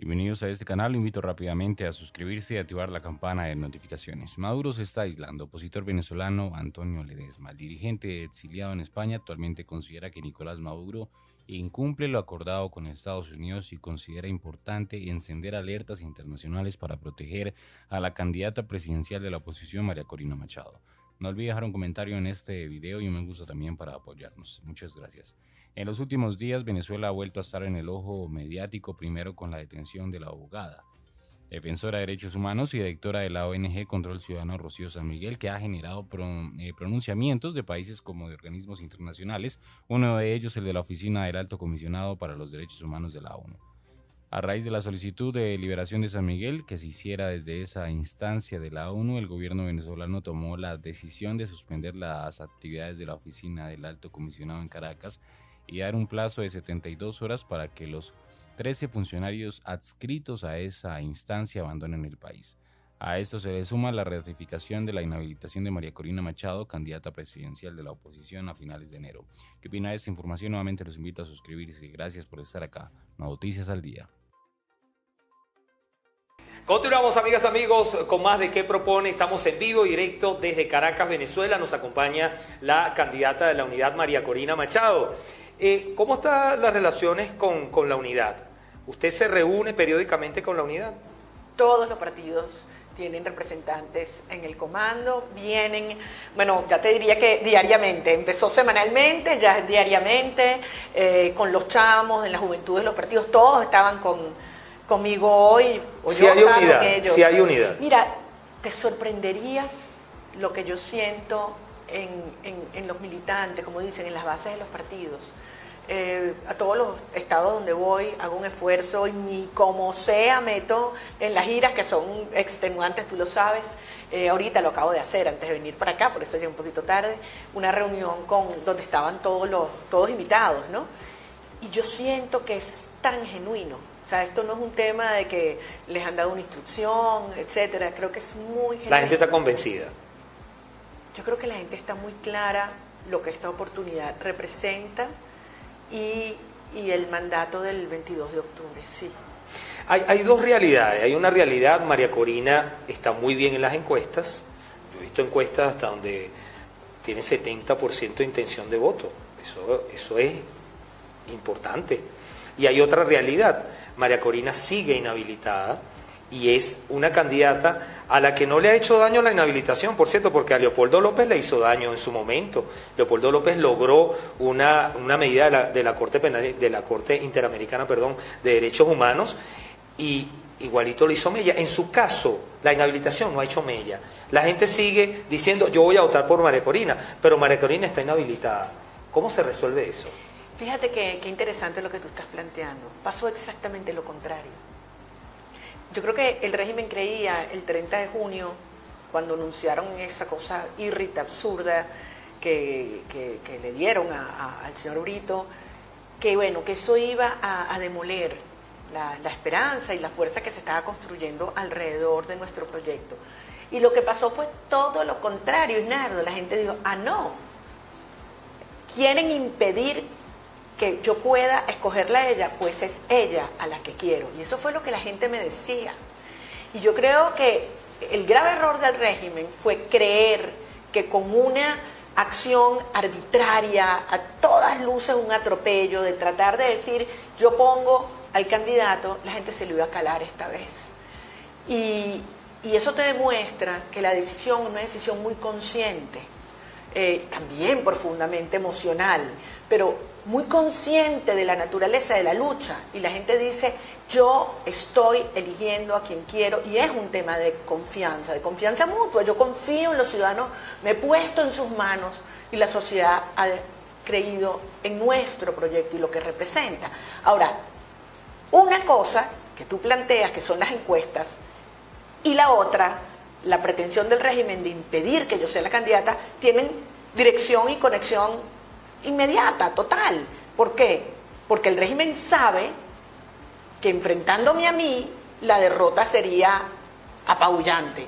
Bienvenidos a este canal, lo invito rápidamente a suscribirse y activar la campana de notificaciones. Maduro se está aislando. Opositor venezolano Antonio Ledezma, el dirigente exiliado en España, actualmente considera que Nicolás Maduro incumple lo acordado con Estados Unidos y considera importante encender alertas internacionales para proteger a la candidata presidencial de la oposición, María Corina Machado. No olvides dejar un comentario en este video y un me gusta también para apoyarnos. Muchas gracias. En los últimos días, Venezuela ha vuelto a estar en el ojo mediático, primero con la detención de la abogada, defensora de derechos humanos y directora de la ONG Control Ciudadano Rocío San Miguel, que ha generado pronunciamientos de países como de organismos internacionales, uno de ellos el de la Oficina del Alto Comisionado para los Derechos Humanos de la ONU. A raíz de la solicitud de liberación de San Miguel, que se hiciera desde esa instancia de la ONU, el gobierno venezolano tomó la decisión de suspender las actividades de la Oficina del Alto Comisionado en Caracas y dar un plazo de 72 horas para que los 13 funcionarios adscritos a esa instancia abandonen el país. A esto se le suma la ratificación de la inhabilitación de María Corina Machado, candidata presidencial de la oposición a finales de enero. ¿Qué opina de esta información? Nuevamente los invito a suscribirse. Gracias por estar acá. Noticias al día. Continuamos, amigas, amigos, con más de ¿Qué propone? Estamos en vivo y directo desde Caracas, Venezuela. Nos acompaña la candidata de la Unidad, María Corina Machado. ¿Cómo están las relaciones con la Unidad? ¿Usted se reúne periódicamente con la Unidad? Todos los partidos tienen representantes en el comando, vienen, bueno, ya te diría que diariamente, empezó semanalmente, ya diariamente, con los chamos, en las juventudes, los partidos, todos estaban conmigo hoy. Si hay unidad, si hay unidad. Mira, te sorprenderías lo que yo siento en los militantes, como dicen, en las bases de los partidos. A todos los estados donde voy hago un esfuerzo y ni como sea meto en las giras que son extenuantes, tú lo sabes. Ahorita lo acabo de hacer antes de venir para acá, por eso llegué un poquito tarde, una reunión donde estaban todos invitados, ¿no? Y yo siento que es tan genuino. O sea, esto no es un tema de que les han dado una instrucción, etcétera. Creo que es muy genuino. La gente está convencida. Yo creo que la gente está muy clara lo que esta oportunidad representa y el mandato del 22 de octubre, sí. Hay dos realidades. Hay una realidad, María Corina está muy bien en las encuestas. Yo he visto encuestas hasta donde tiene 70% de intención de voto. Eso es importante. Y hay otra realidad. María Corina sigue inhabilitada y es una candidata a la que no le ha hecho daño la inhabilitación, por cierto, porque a Leopoldo López le hizo daño en su momento. Leopoldo López logró una medida de la Corte Penal, de la Corte Interamericana, perdón, de Derechos Humanos, y igualito lo hizo mella. En su caso, la inhabilitación no ha hecho mella. La gente sigue diciendo, yo voy a votar por María Corina, pero María Corina está inhabilitada. ¿Cómo se resuelve eso? Fíjate qué interesante lo que tú estás planteando. Pasó exactamente lo contrario. Yo creo que el régimen creía el 30 de junio, cuando anunciaron esa cosa irrita, absurda, que le dieron al señor Brito, que bueno, que eso iba a demoler la esperanza y la fuerza que se estaba construyendo alrededor de nuestro proyecto. Y lo que pasó fue todo lo contrario, Isnardo. La gente dijo, ah, no, quieren impedir que yo pueda escogerla a ella, pues es ella a la que quiero. Y eso fue lo que la gente me decía. Y yo creo que el grave error del régimen fue creer que con una acción arbitraria, a todas luces un atropello, de tratar de decir, yo pongo al candidato, la gente se lo iba a calar esta vez. Y eso te demuestra que la decisión es una decisión muy consciente, también profundamente emocional, pero muy consciente de la naturaleza de la lucha, y la gente dice, yo estoy eligiendo a quien quiero, y es un tema de confianza mutua. Yo confío en los ciudadanos, me he puesto en sus manos y la sociedad ha creído en nuestro proyecto y lo que representa. Ahora, una cosa que tú planteas, que son las encuestas, y la otra, la pretensión del régimen de impedir que yo sea la candidata, tienen dirección y conexión inmediata, total. ¿Por qué? Porque el régimen sabe que enfrentándome a mí la derrota sería apabullante.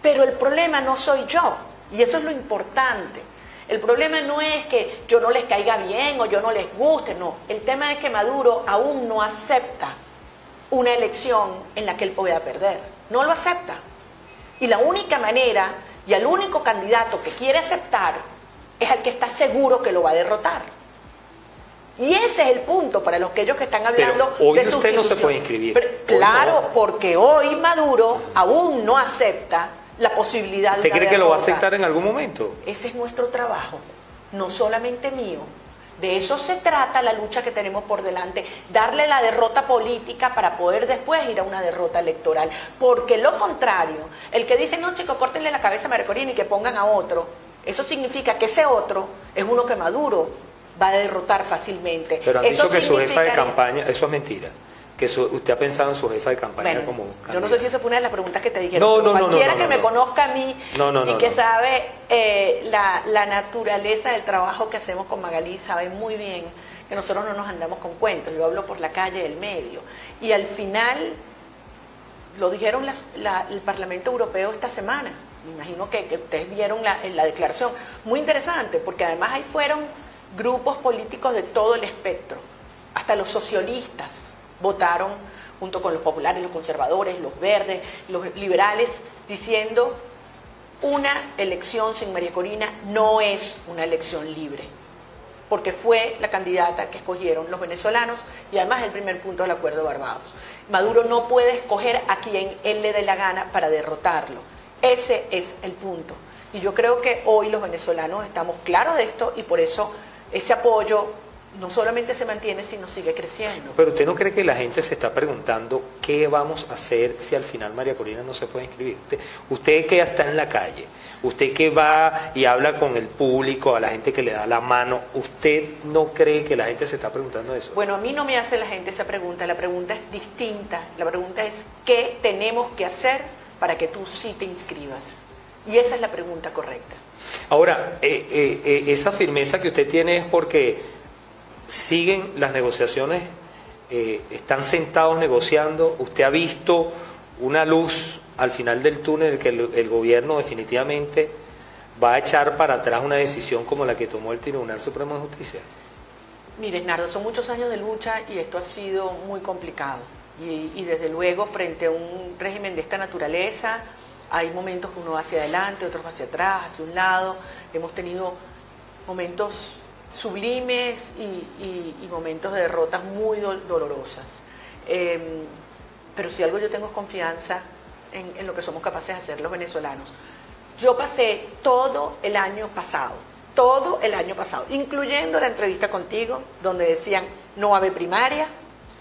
Pero el problema no soy yo, y eso es lo importante. El problema no es que yo no les caiga bien o yo no les guste, no. El tema es que Maduro aún no acepta una elección en la que él pueda perder. No lo acepta. Y la única manera y el único candidato que quiere aceptar es al que está seguro que lo va a derrotar. Y ese es el punto para los que ellos que están hablando. Pero hoy de usted no se puede inscribir. Pero, claro, no. Porque hoy Maduro aún no acepta la posibilidad de... ¿Usted cree que lo va a aceptar en algún momento? Ese es nuestro trabajo, no solamente mío. De eso se trata la lucha que tenemos por delante, darle la derrota política para poder después ir a una derrota electoral. Porque lo contrario, el que dice, no chicos, córtenle la cabeza a María Corina y que pongan a otro, eso significa que ese otro es uno que Maduro va a derrotar fácilmente. Pero han dicho que su jefa de campaña, eso es mentira. Que usted ha pensado en su jefa de campaña, bueno, como candidata. Yo no sé si esa fue una de las preguntas que te dijeron. No, cualquiera que me conozca a mí y que sabe la naturaleza del trabajo que hacemos con Magalí sabe muy bien que nosotros no nos andamos con cuentos. Yo hablo por la calle del medio y al final lo dijeron el Parlamento Europeo esta semana. Me imagino que ustedes vieron la declaración, muy interesante, porque además ahí fueron grupos políticos de todo el espectro, hasta los socialistas votaron junto con los populares, los conservadores, los verdes, los liberales, diciendo una elección sin María Corina no es una elección libre, porque fue la candidata que escogieron los venezolanos y además el primer punto del acuerdo de Barbados. Maduro no puede escoger a quien él le dé la gana para derrotarlo. Ese es el punto. Y yo creo que hoy los venezolanos estamos claros de esto y por eso ese apoyo no solamente se mantiene, sino sigue creciendo. Pero ¿usted no cree que la gente se está preguntando qué vamos a hacer si al final María Corina no se puede inscribir? Usted que ya está en la calle, usted que va y habla con el público, a la gente que le da la mano, ¿usted no cree que la gente se está preguntando eso? Bueno, a mí no me hace la gente esa pregunta, la pregunta es distinta. La pregunta es ¿qué tenemos que hacer para que tú sí te inscribas? Y esa es la pregunta correcta. Ahora, esa firmeza que usted tiene es porque... siguen las negociaciones, están sentados negociando, usted ha visto una luz al final del túnel que el gobierno definitivamente va a echar para atrás una decisión como la que tomó el Tribunal Supremo de Justicia. Mire, Nardo, son muchos años de lucha y esto ha sido muy complicado y desde luego frente a un régimen de esta naturaleza hay momentos que uno va hacia adelante, otros va hacia atrás, hacia un lado. Hemos tenido momentos sublimes y momentos de derrotas muy dolorosas. Pero si algo yo tengo es confianza en lo que somos capaces de hacer los venezolanos. Yo pasé todo el año pasado, incluyendo la entrevista contigo, donde decían no va a haber primaria,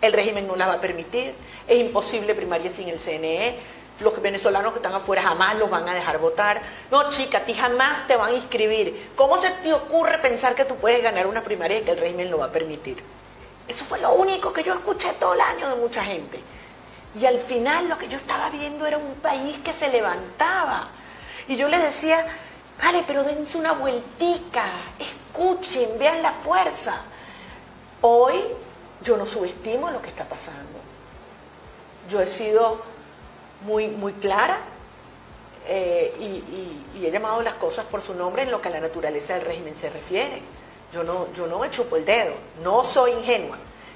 el régimen no la va a permitir, es imposible primaria sin el CNE, los venezolanos que están afuera jamás los van a dejar votar. No, chica, a ti jamás te van a inscribir. ¿Cómo se te ocurre pensar que tú puedes ganar una primaria y que el régimen lo va a permitir? Eso fue lo único que yo escuché todo el año de mucha gente. Y al final lo que yo estaba viendo era un país que se levantaba. Y yo les decía, vale, pero dense una vueltica, escuchen, vean la fuerza. Hoy yo no subestimo lo que está pasando. Yo he sido muy clara y he llamado las cosas por su nombre en lo que a la naturaleza del régimen se refiere. Yo no me chupo el dedo, no soy ingenua,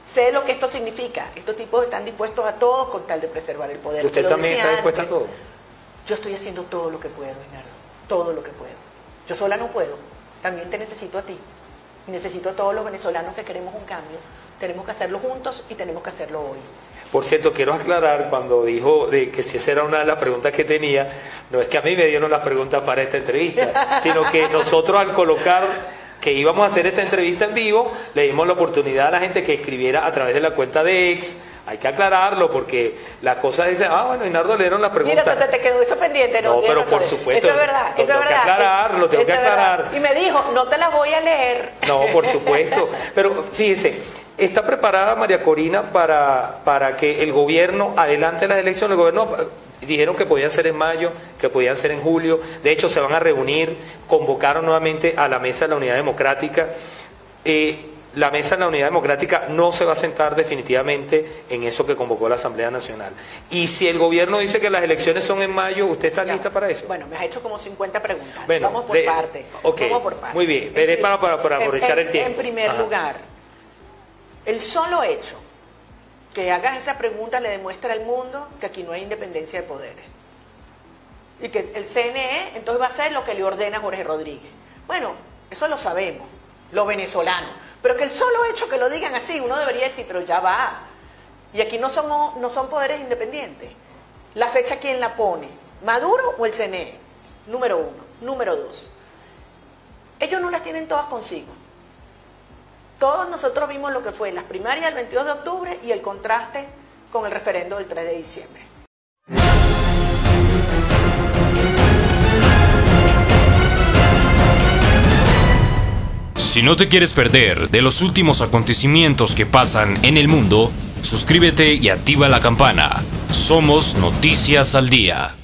sé lo que esto significa. Estos tipos están dispuestos a todo con tal de preservar el poder. ¿Usted también está dispuesta a todo? Yo estoy haciendo todo lo que puedo, Leonardo, todo lo que puedo. Yo sola no puedo, también te necesito a ti, necesito a todos los venezolanos que queremos un cambio. Tenemos que hacerlo juntos y tenemos que hacerlo hoy. Por cierto, quiero aclarar, cuando dijo de que si esa era una de las preguntas que tenía, no es que a mí me dieron las preguntas para esta entrevista, sino que nosotros al colocar que íbamos a hacer esta entrevista en vivo, le dimos la oportunidad a la gente que escribiera a través de la cuenta de X. Hay que aclararlo porque las cosas dicen, ah, bueno, Leonardo, le dieron las preguntas. Mira, te quedó eso pendiente. No, pero por supuesto. Eso es verdad, eso es verdad. Lo tengo que aclarar, lo tengo que aclarar. Y me dijo, no te las voy a leer. No, por supuesto. Pero fíjense... ¿está preparada María Corina para que el gobierno adelante las elecciones? El gobierno dijeron que podían ser en mayo, que podían ser en julio. De hecho, se van a reunir, convocaron nuevamente a la mesa de la Unidad Democrática. La mesa de la Unidad Democrática no se va a sentar definitivamente en eso que convocó la Asamblea Nacional. Y si el gobierno dice que las elecciones son en mayo, ¿usted está lista para eso? Bueno, me has hecho como 50 preguntas. Bueno, vamos por partes. Okay, vamos por partes. Muy bien, veré para aprovechar el tiempo. En primer lugar... el solo hecho que hagas esa pregunta le demuestra al mundo que aquí no hay independencia de poderes. Y que el CNE entonces va a hacer lo que le ordena Jorge Rodríguez. Bueno, eso lo sabemos, los venezolanos. Pero que el solo hecho que lo digan así, uno debería decir, pero ya va. Y aquí no son poderes independientes. La fecha, ¿quién la pone? ¿Maduro o el CNE? Número uno. Número dos. Ellos no las tienen todas consigo. Todos nosotros vimos lo que fue las primarias del 22 de octubre y el contraste con el referendo del 3 de diciembre. Si no te quieres perder de los últimos acontecimientos que pasan en el mundo, suscríbete y activa la campana. Somos Noticias al Día.